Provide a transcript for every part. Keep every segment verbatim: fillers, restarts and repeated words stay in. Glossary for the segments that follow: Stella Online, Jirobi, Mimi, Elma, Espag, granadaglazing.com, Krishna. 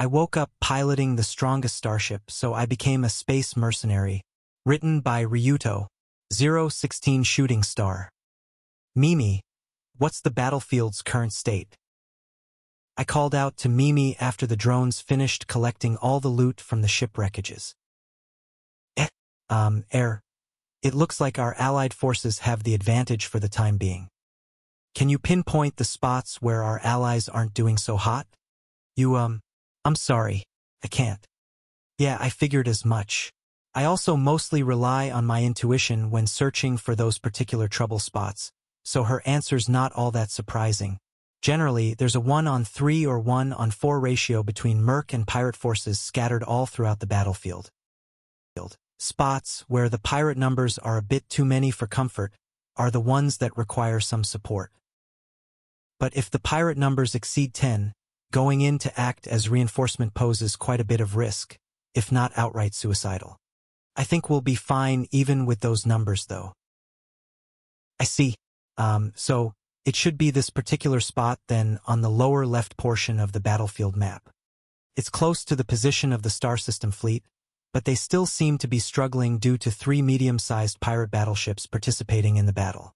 I woke up piloting the strongest starship, so I became a space mercenary. Written by Ryuto zero sixteen Shooting Star. Mimi, what's the battlefield's current state? I called out to Mimi after the drones finished collecting all the loot from the ship wreckages. Eh, um, air. It looks like our allied forces have the advantage for the time being. Can you pinpoint the spots where our allies aren't doing so hot? You, um, I'm sorry, I can't. Yeah, I figured as much. I also mostly rely on my intuition when searching for those particular trouble spots, so her answer's not all that surprising. Generally, there's a one on three or one on four ratio between merc and pirate forces scattered all throughout the battlefield. Spots where the pirate numbers are a bit too many for comfort are the ones that require some support. But if the pirate numbers exceed ten, going in to act as reinforcement poses quite a bit of risk, if not outright suicidal. I think we'll be fine even with those numbers, though. I see. Um, so, it should be this particular spot then on the lower left portion of the battlefield map. It's close to the position of the Star System fleet, but they still seem to be struggling due to three medium-sized pirate battleships participating in the battle.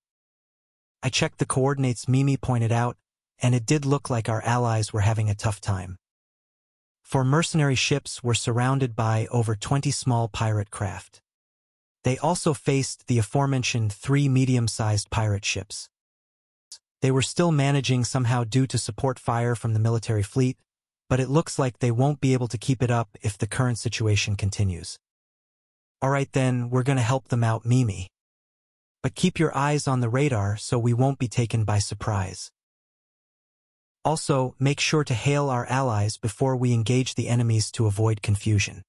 I checked the coordinates Mimi pointed out, and it did look like our allies were having a tough time. Four mercenary ships were surrounded by over twenty small pirate craft. They also faced the aforementioned three medium-sized pirate ships. They were still managing somehow due to support fire from the military fleet, but it looks like they won't be able to keep it up if the current situation continues. Alright then, we're gonna help them out, Mimi. But keep your eyes on the radar so we won't be taken by surprise. Also, make sure to hail our allies before we engage the enemies to avoid confusion.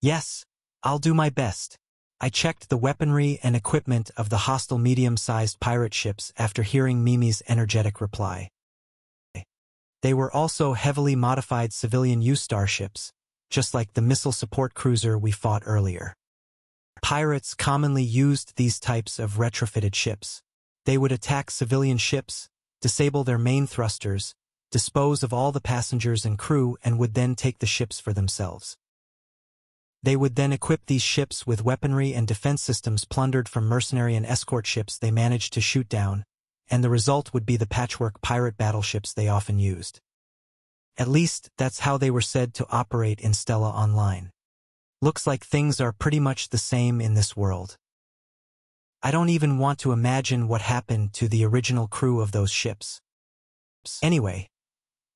Yes, I'll do my best. I checked the weaponry and equipment of the hostile medium-sized pirate ships after hearing Mimi's energetic reply. They were also heavily modified civilian-use starships, just like the missile support cruiser we fought earlier. Pirates commonly used these types of retrofitted ships. They would attack civilian ships, disable their main thrusters, dispose of all the passengers and crew, and would then take the ships for themselves. They would then equip these ships with weaponry and defense systems plundered from mercenary and escort ships they managed to shoot down, and the result would be the patchwork pirate battleships they often used. At least, that's how they were said to operate in Stella Online. Looks like things are pretty much the same in this world. I don't even want to imagine what happened to the original crew of those ships. Anyway,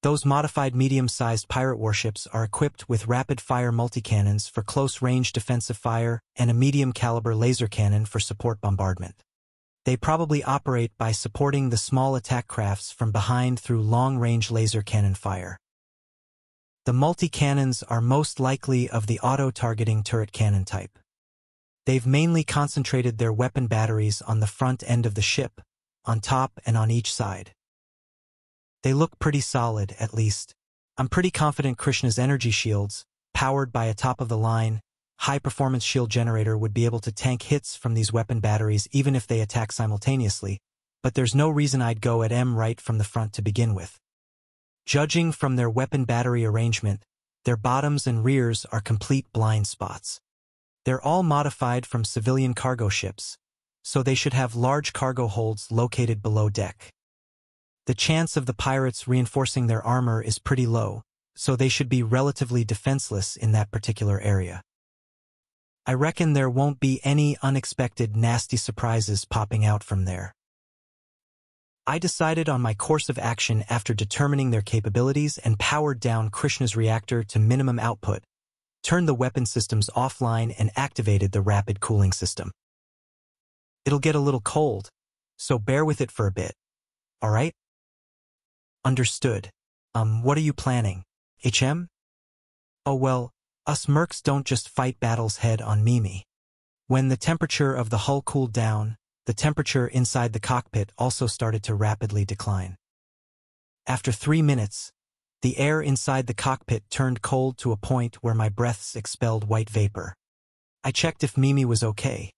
those modified medium-sized pirate warships are equipped with rapid-fire multicannons for close-range defensive fire and a medium-caliber laser cannon for support bombardment. They probably operate by supporting the small attack crafts from behind through long-range laser cannon fire. The multi-cannons are most likely of the auto-targeting turret cannon type. They've mainly concentrated their weapon batteries on the front end of the ship, on top and on each side. They look pretty solid, at least. I'm pretty confident Krishna's energy shields, powered by a top-of-the-line, high-performance shield generator, would be able to tank hits from these weapon batteries even if they attack simultaneously, but there's no reason I'd go at 'em right from the front to begin with. Judging from their weapon battery arrangement, their bottoms and rears are complete blind spots. They're all modified from civilian cargo ships, so they should have large cargo holds located below deck. The chance of the pirates reinforcing their armor is pretty low, so they should be relatively defenseless in that particular area. I reckon there won't be any unexpected nasty surprises popping out from there. I decided on my course of action after determining their capabilities and powered down Krishna's reactor to minimum output, turned the weapon systems offline and activated the rapid cooling system. It'll get a little cold, so bear with it for a bit. All right? Understood. Um, what are you planning? H M? Oh well, us mercs don't just fight battles head-on, Mimi. When the temperature of the hull cooled down, the temperature inside the cockpit also started to rapidly decline. After three minutes, the air inside the cockpit turned cold to a point where my breaths expelled white vapor. I checked if Mimi was okay,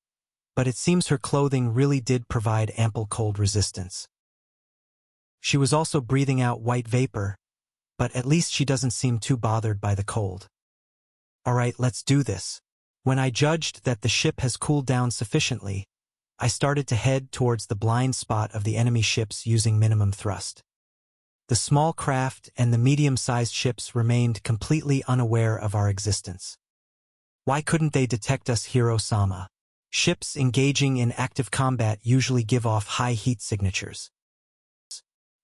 but it seems her clothing really did provide ample cold resistance. She was also breathing out white vapor, but at least she doesn't seem too bothered by the cold. Alright, let's do this. When I judged that the ship has cooled down sufficiently, I started to head towards the blind spot of the enemy ships using minimum thrust. The small craft and the medium-sized ships remained completely unaware of our existence. Why couldn't they detect us, Hiro-sama? Ships engaging in active combat usually give off high heat signatures.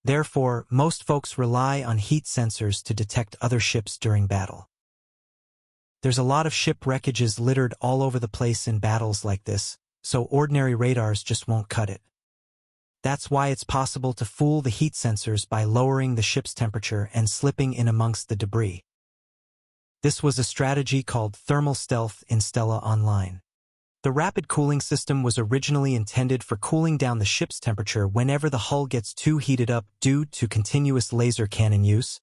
Therefore, most folks rely on heat sensors to detect other ships during battle. There's a lot of ship wreckages littered all over the place in battles like this, so ordinary radars just won't cut it. That's why it's possible to fool the heat sensors by lowering the ship's temperature and slipping in amongst the debris. This was a strategy called thermal stealth in Stella Online. The rapid cooling system was originally intended for cooling down the ship's temperature whenever the hull gets too heated up due to continuous laser cannon use,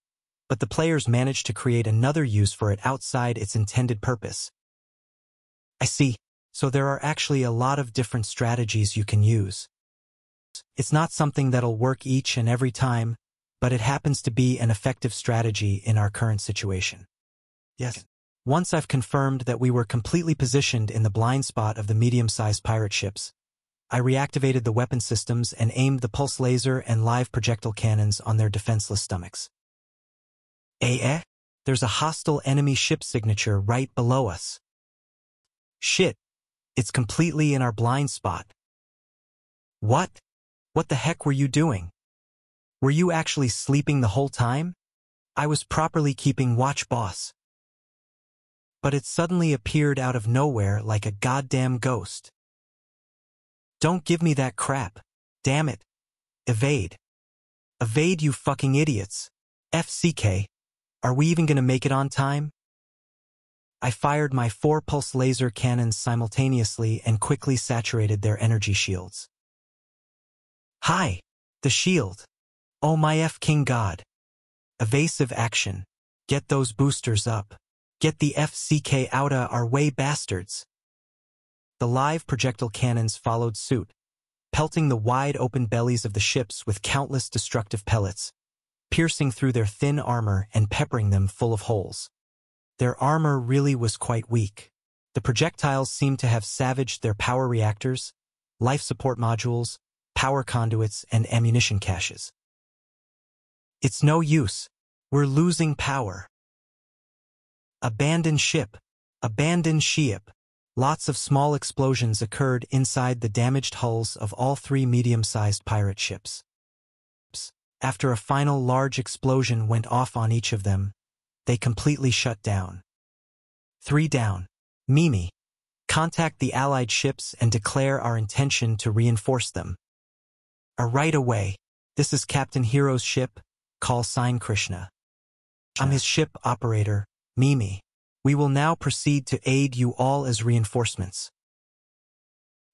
but the players managed to create another use for it outside its intended purpose. I see. So there are actually a lot of different strategies you can use. It's not something that'll work each and every time, but it happens to be an effective strategy in our current situation. Yes. Once I've confirmed that we were completely positioned in the blind spot of the medium-sized pirate ships, I reactivated the weapon systems and aimed the pulse laser and live projectile cannons on their defenseless stomachs. Eh, eh? There's a hostile enemy ship signature right below us. Shit. It's completely in our blind spot. What? What the heck were you doing? Were you actually sleeping the whole time? I was properly keeping watch, boss. But it suddenly appeared out of nowhere like a goddamn ghost. Don't give me that crap. Damn it. Evade. Evade, you fucking idiots. F C K. Are we even gonna make it on time? I fired my four pulse laser cannons simultaneously and quickly saturated their energy shields. Hi! The shield! Oh my f-king god! Evasive action. Get those boosters up. Get the F C K outta our way, bastards! The live projectile cannons followed suit, pelting the wide-open bellies of the ships with countless destructive pellets, piercing through their thin armor and peppering them full of holes. Their armor really was quite weak. The projectiles seemed to have savaged their power reactors, life support modules, power conduits, and ammunition caches. It's no use. We're losing power. Abandon ship. Abandon ship. Lots of small explosions occurred inside the damaged hulls of all three medium-sized pirate ships. After a final large explosion went off on each of them, they completely shut down. Three down. Mimi, contact the allied ships and declare our intention to reinforce them. A right away. This is Captain Hiro's ship, call sign Krishna. I'm his ship operator, Mimi. We will now proceed to aid you all as reinforcements.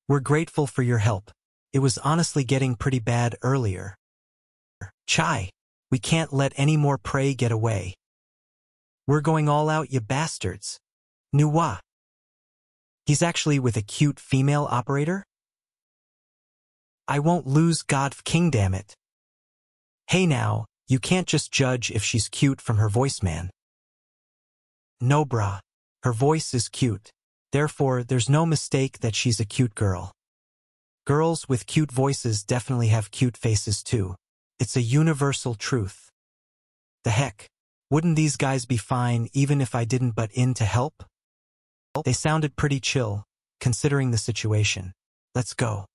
We're grateful for your help. It was honestly getting pretty bad earlier. Chai, we can't let any more prey get away. We're going all out, you bastards. Nuwa. He's actually with a cute female operator? I won't lose, god f-king damn it. Hey now, you can't just judge if she's cute from her voice, man. No brah. Her voice is cute. Therefore, there's no mistake that she's a cute girl. Girls with cute voices definitely have cute faces too. It's a universal truth. The heck? Wouldn't these guys be fine even if I didn't butt in to help? They sounded pretty chill, considering the situation. Let's go.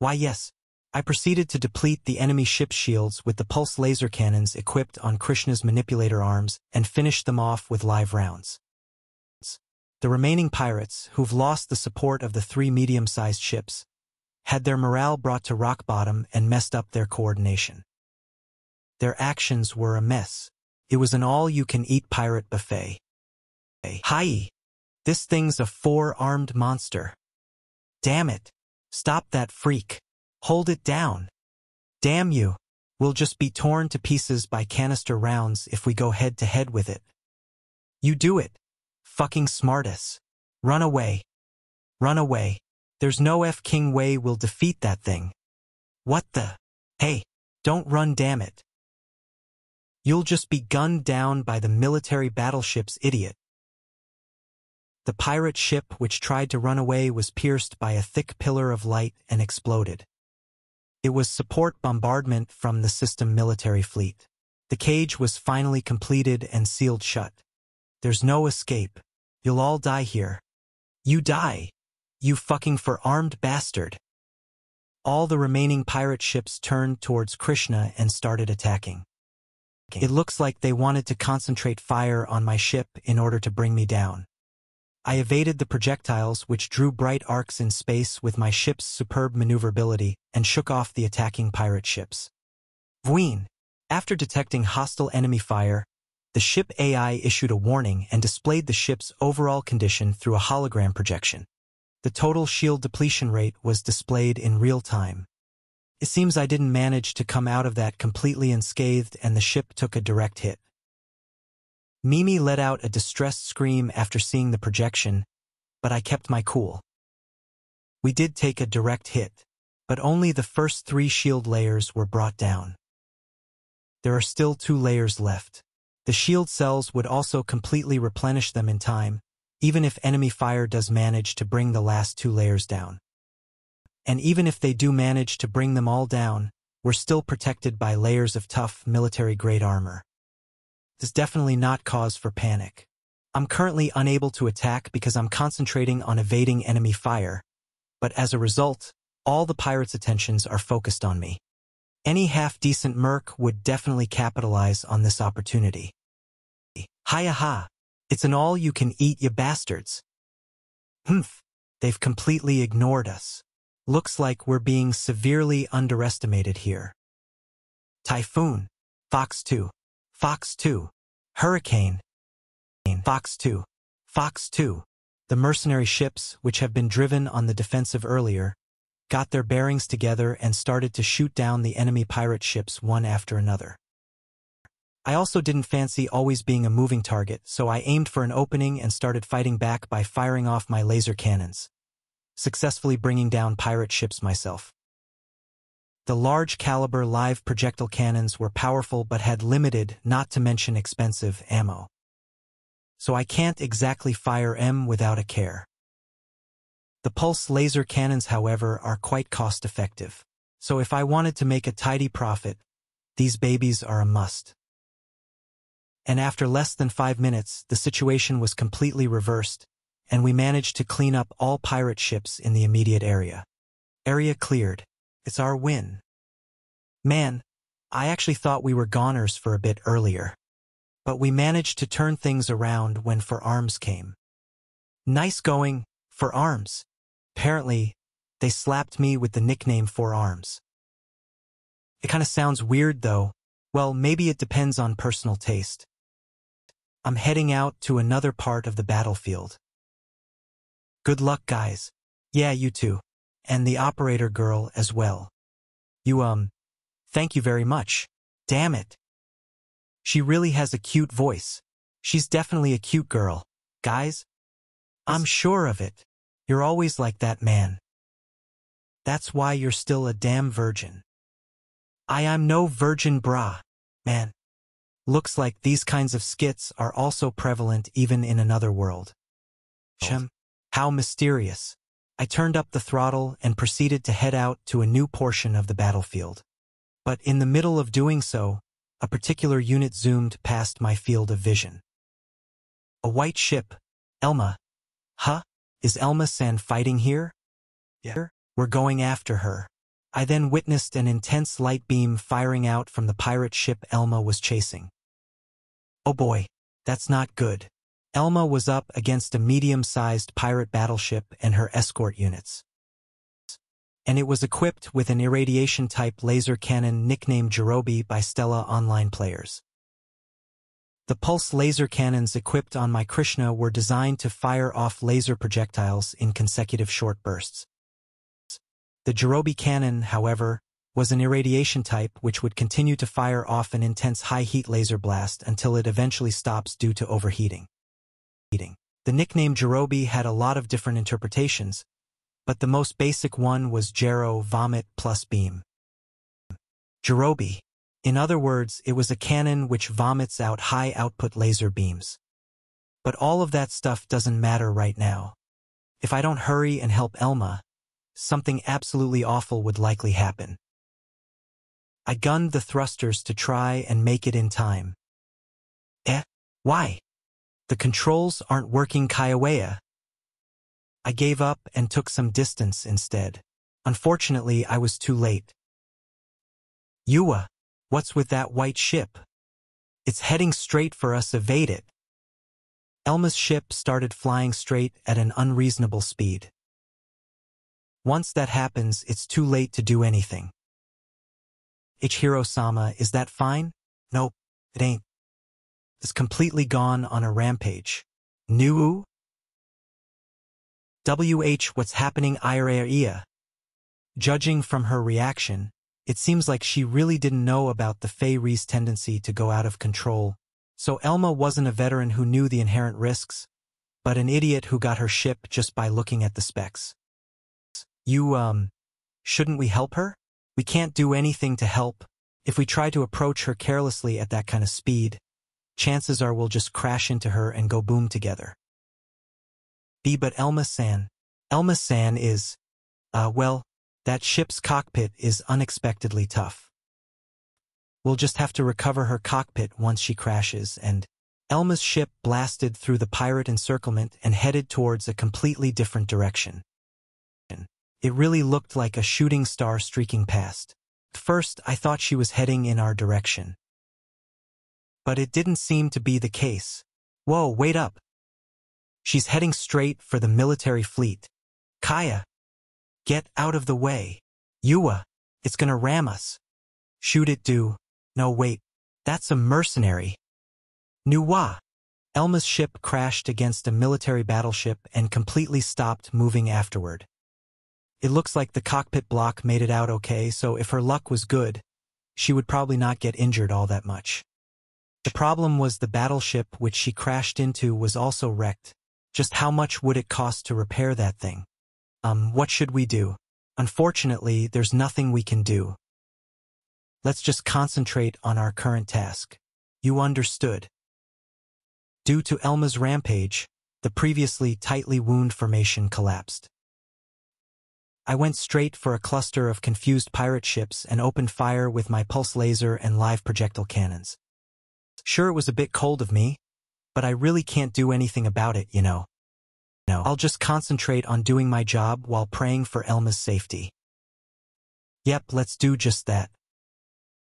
Why yes, I proceeded to deplete the enemy ship shields with the pulse laser cannons equipped on Krishna's manipulator arms and finished them off with live rounds. The remaining pirates, who've lost the support of the three medium-sized ships, had their morale brought to rock bottom and messed up their coordination. Their actions were a mess. It was an all-you-can-eat pirate buffet. Hi! This thing's a four-armed monster. Damn it! Stop that freak! Hold it down! Damn you! We'll just be torn to pieces by canister rounds if we go head-to-head with it. You do it! Fucking smartass! Run away! Run away! There's no f-king way we'll defeat that thing. What the? Hey, don't run, damn it. You'll just be gunned down by the military battleship's idiot. The pirate ship which tried to run away was pierced by a thick pillar of light and exploded. It was support bombardment from the system military fleet. The cage was finally completed and sealed shut. There's no escape. You'll all die here. You die. You fucking for-armed bastard. All the remaining pirate ships turned towards Krishna and started attacking. It looks like they wanted to concentrate fire on my ship in order to bring me down. I evaded the projectiles which drew bright arcs in space with my ship's superb maneuverability and shook off the attacking pirate ships. Vween! After detecting hostile enemy fire, the ship A I issued a warning and displayed the ship's overall condition through a hologram projection. The total shield depletion rate was displayed in real time. It seems I didn't manage to come out of that completely unscathed and the ship took a direct hit. Mimi let out a distressed scream after seeing the projection, but I kept my cool. We did take a direct hit, but only the first three shield layers were brought down. There are still two layers left. The shield cells would also completely replenish them in time, even if enemy fire does manage to bring the last two layers down. And even if they do manage to bring them all down, we're still protected by layers of tough military-grade armor. This is definitely not cause for panic. I'm currently unable to attack because I'm concentrating on evading enemy fire, but as a result, all the pirates' attentions are focused on me. Any half-decent merc would definitely capitalize on this opportunity. Hi-ya-ha! It's an all-you-can-eat, ya bastards! Humph! They've completely ignored us. Looks like we're being severely underestimated here. Typhoon! Fox two! Fox two. Hurricane. Fox two. Fox two. The mercenary ships, which have been driven on the defensive earlier, got their bearings together and started to shoot down the enemy pirate ships one after another. I also didn't fancy always being a moving target, so I aimed for an opening and started fighting back by firing off my laser cannons, successfully bringing down pirate ships myself. The large-caliber live projectile cannons were powerful but had limited, not to mention expensive, ammo. So I can't exactly fire them without a care. The pulse laser cannons, however, are quite cost-effective. So if I wanted to make a tidy profit, these babies are a must. And after less than five minutes, the situation was completely reversed, and we managed to clean up all pirate ships in the immediate area. Area cleared. It's our win. Man, I actually thought we were goners for a bit earlier. But we managed to turn things around when For Arms came. Nice going, For Arms. Apparently, they slapped me with the nickname For Arms. It kind of sounds weird though. Well, maybe it depends on personal taste. I'm heading out to another part of the battlefield. Good luck, guys. Yeah, you too. And the operator girl as well. You, um, thank you very much. Damn it. She really has a cute voice. She's definitely a cute girl. Guys? I'm sure of it. You're always like that, man. That's why you're still a damn virgin. I am no virgin, brah, man. Looks like these kinds of skits are also prevalent even in another world. Shem, how mysterious. I turned up the throttle and proceeded to head out to a new portion of the battlefield. But in the middle of doing so, a particular unit zoomed past my field of vision. A white ship, Elma. Huh? Is Elma-san fighting here? Yeah. We're going after her. I then witnessed an intense light beam firing out from the pirate ship Elma was chasing. Oh boy, that's not good. Elma was up against a medium-sized pirate battleship and her escort units. And it was equipped with an irradiation-type laser cannon nicknamed Jirobi by Stella Online players. The pulse laser cannons equipped on my Krishna were designed to fire off laser projectiles in consecutive short bursts. The Jirobi cannon, however, was an irradiation type which would continue to fire off an intense high-heat laser blast until it eventually stops due to overheating. The nickname Jirobi had a lot of different interpretations, but the most basic one was Jero Vomit plus Beam. Jirobi. In other words, it was a cannon which vomits out high-output laser beams. But all of that stuff doesn't matter right now. If I don't hurry and help Elma, something absolutely awful would likely happen. I gunned the thrusters to try and make it in time. Eh? Why? The controls aren't working, Kaiwea. I gave up and took some distance instead. Unfortunately, I was too late. Yua, what's with that white ship? It's heading straight for us, evade it. Elma's ship started flying straight at an unreasonable speed. Once that happens, it's too late to do anything. Ichiro-sama, is that fine? Nope, it ain't. It's completely gone on a rampage. Nuu? W H, what's happening, Iraiya? Judging from her reaction, it seems like she really didn't know about the Fairy's tendency to go out of control, so Elma wasn't a veteran who knew the inherent risks, but an idiot who got her ship just by looking at the specs. You, um, shouldn't we help her? We can't do anything to help. If we try to approach her carelessly at that kind of speed, chances are we'll just crash into her and go boom together. B but Elma-san. Elma-san is, uh, well, that ship's cockpit is unexpectedly tough. We'll just have to recover her cockpit once she crashes, and Elma's ship blasted through the pirate encirclement and headed towards a completely different direction. It really looked like a shooting star streaking past. At first, I thought she was heading in our direction. But it didn't seem to be the case. Whoa, wait up. She's heading straight for the military fleet. Kaya, get out of the way. Yua, it's gonna ram us. Shoot it, do. No, wait. That's a mercenary. Nuwa. Elma's ship crashed against a military battleship and completely stopped moving afterward. It looks like the cockpit block made it out okay, so if her luck was good, she would probably not get injured all that much. The problem was the battleship which she crashed into was also wrecked. Just how much would it cost to repair that thing? Um, what should we do? Unfortunately, there's nothing we can do. Let's just concentrate on our current task. You understood. Due to Elma's rampage, the previously tightly wound formation collapsed. I went straight for a cluster of confused pirate ships and opened fire with my pulse laser and live projectile cannons. Sure, it was a bit cold of me, but I really can't do anything about it, you know. No, I'll just concentrate on doing my job while praying for Elma's safety. Yep, let's do just that.